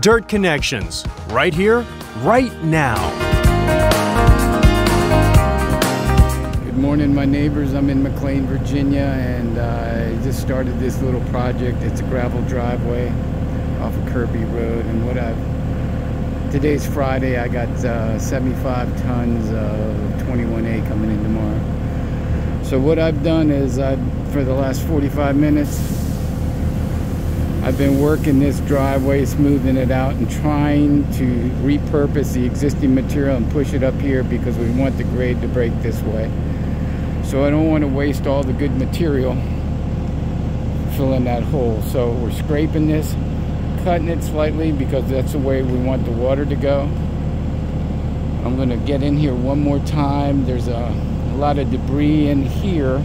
Dirt Connections, right here, right now. Good morning, my neighbors. I'm in McLean, Virginia, and I just started this little project. It's a gravel driveway off of Kirby Road, and today's Friday. I got 75 tons of 21A coming in tomorrow. So what I've done is for the last 45 minutes, I've been working this driveway, smoothing it out, and trying to repurpose the existing material and push it up here because we want the grade to break this way. So I don't want to waste all the good material filling that hole. So we're scraping this, cutting it slightly because that's the way we want the water to go. I'm gonna get in here one more time. There's a lot of debris in here.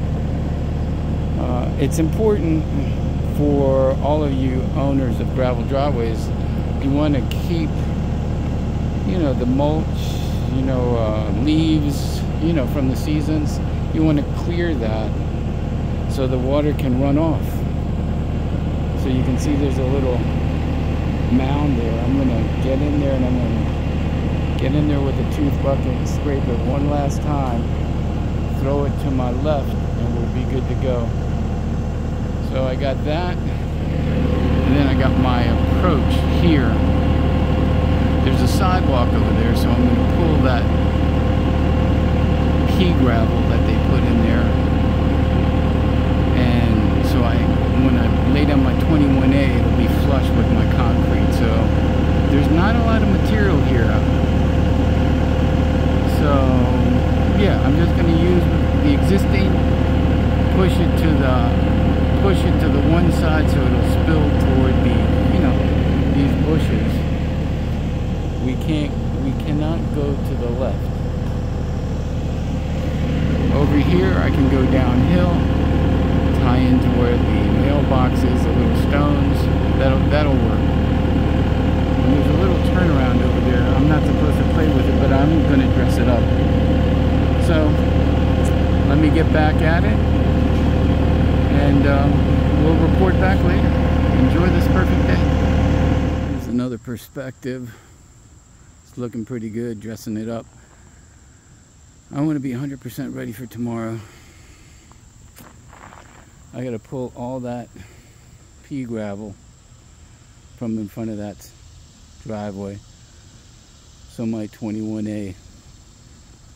It's important for all of you owners of gravel driveways, you want to keep, the mulch, leaves, from the seasons. You want to clear that so the water can run off. So you can see there's a little mound there. I'm going to get in there, and I'm going to get in there with a tooth bucket and scrape it one last time, throw it to my left, and we'll be good to go. So I got that, and then I got my approach here. There's a sidewalk over there, so I'm going to pull that pea gravel that they put in there. And so when I lay down my 21A, it'll be flush with my concrete. So there's not a lot of material here. So yeah, I'm just going to use the existing, push it to the one side so it'll spill toward the, these bushes. We cannot go to the left. Over here I can go downhill, tie into where the mailbox is, the little stones. That'll work. And there's a little turnaround over there. I'm not supposed to play with it, but I'm gonna dress it up. So let me get back at it, and we'll report back later. Enjoy this perfect day. Here's another perspective. It's looking pretty good, dressing it up. I want to be 100% ready for tomorrow. I got to pull all that pea gravel from in front of that driveway so my 21A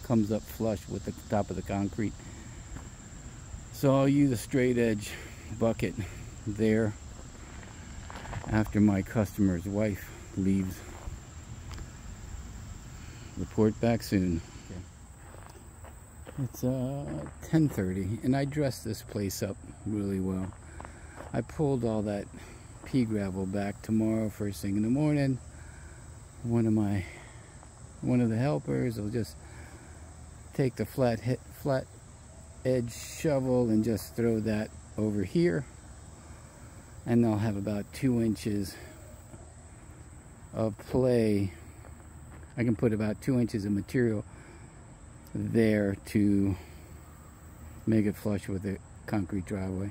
comes up flush with the top of the concrete. So I'll use a straight edge bucket there after my customer's wife leaves. Report back soon. Okay. It's 10:30, and I dressed this place up really well. I pulled all that pea gravel back tomorrow first thing in the morning. One of the helpers will just take the flat edge shovel and just throw that over here, and they'll have about 2 inches of play. I can put about 2 inches of material there to make it flush with the concrete driveway.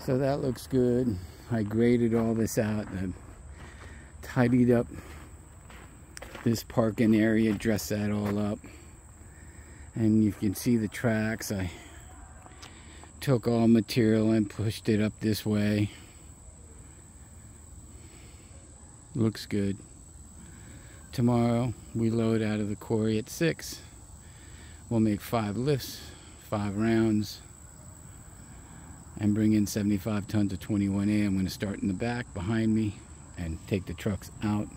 So that looks good. I graded all this out and I tidied up this parking area, dressed that all up. And you can see the tracks. I took all material and pushed it up this way. Looks good. Tomorrow we load out of the quarry at 6. We'll make 5 lifts, 5 rounds, and bring in 75 tons of 21A. I'm going to start in the back behind me and take the trucks out.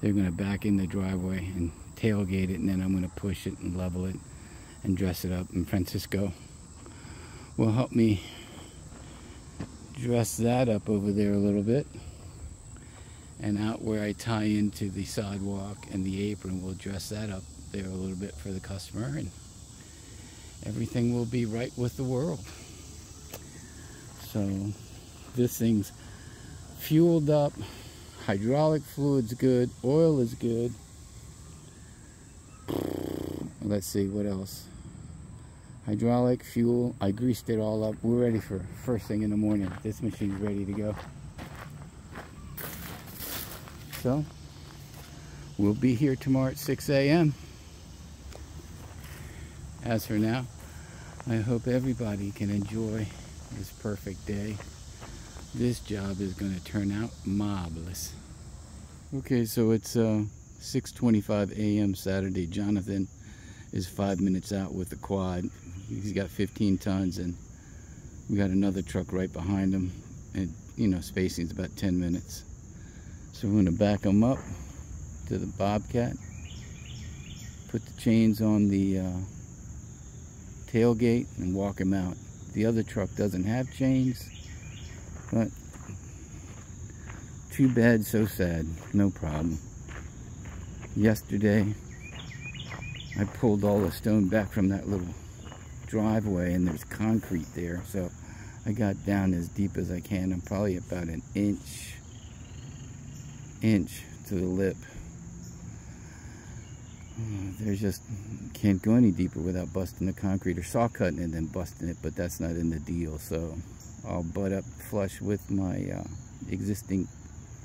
They're going to back in the driveway and tailgate it, and then I'm going to push it and level it and dress it up, and Francisco will help me dress that up over there a little bit. And out where I tie into the sidewalk and the apron, we'll dress that up there a little bit for the customer, and everything will be right with the world. So this thing's fueled up, hydraulic fluid's good, oil is good. Let's see what else. Hydraulic, fuel, I greased it all up. We're ready for first thing in the morning. This machine's ready to go. So we'll be here tomorrow at 6 a.m. As for now, I hope everybody can enjoy this perfect day. This job is going to turn out marvelous. Okay, so it's 6:25 a.m. Saturday. Jonathan is 5 minutes out with the quad. He's got 15 tons, and we got another truck right behind him. And, you know, spacing is about 10 minutes. So we're going to back him up to the Bobcat, put the chains on the tailgate, and walk him out. The other truck doesn't have chains, but too bad, so sad, no problem. Yesterday, I pulled all the stone back from that little driveway, and there's concrete there, so I got down as deep as I can. I'm probably about an inch to the lip. There's just, can't go any deeper without busting the concrete, or saw cutting it and then busting it, but that's not in the deal. So I'll butt up flush with my existing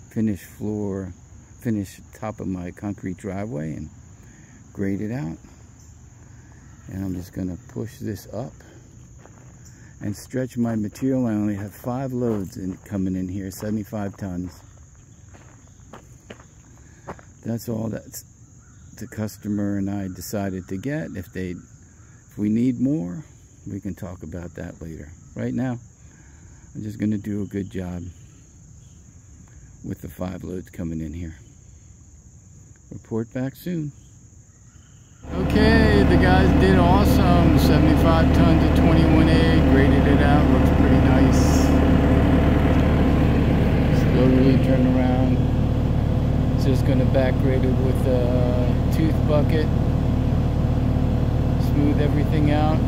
finished top of my concrete driveway and grade it out. And I'm just gonna push this up and stretch my material. I only have 5 loads coming in here, 75 tons. That's all that's the customer and I decided to get. If we need more, we can talk about that later. Right now, I'm just going to do a good job with the 5 loads coming in here. Report back soon. Okay, the guys did awesome. 75 tons of 21A, graded it out, looks pretty nice. Slowly turn around. Just going to back grade it with a tooth bucket, smooth everything out,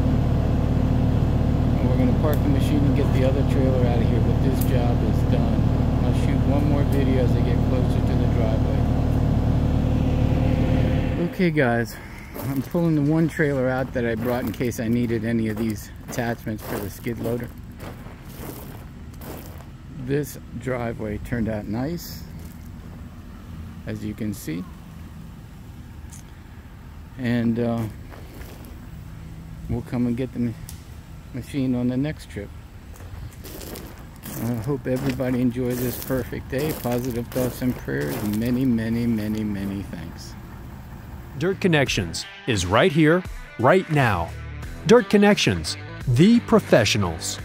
and we're going to park the machine and get the other trailer out of here. But this job is done. I'll shoot one more video as I get closer to the driveway. Okay guys, I'm pulling the one trailer out that I brought in case I needed any of these attachments for the skid loader. This driveway turned out nice, as you can see, and we'll come and get the machine on the next trip. I hope everybody enjoys this perfect day. Positive thoughts and prayers. Many, many, many, many thanks. Dirt Connections is right here, right now. Dirt Connections, the professionals.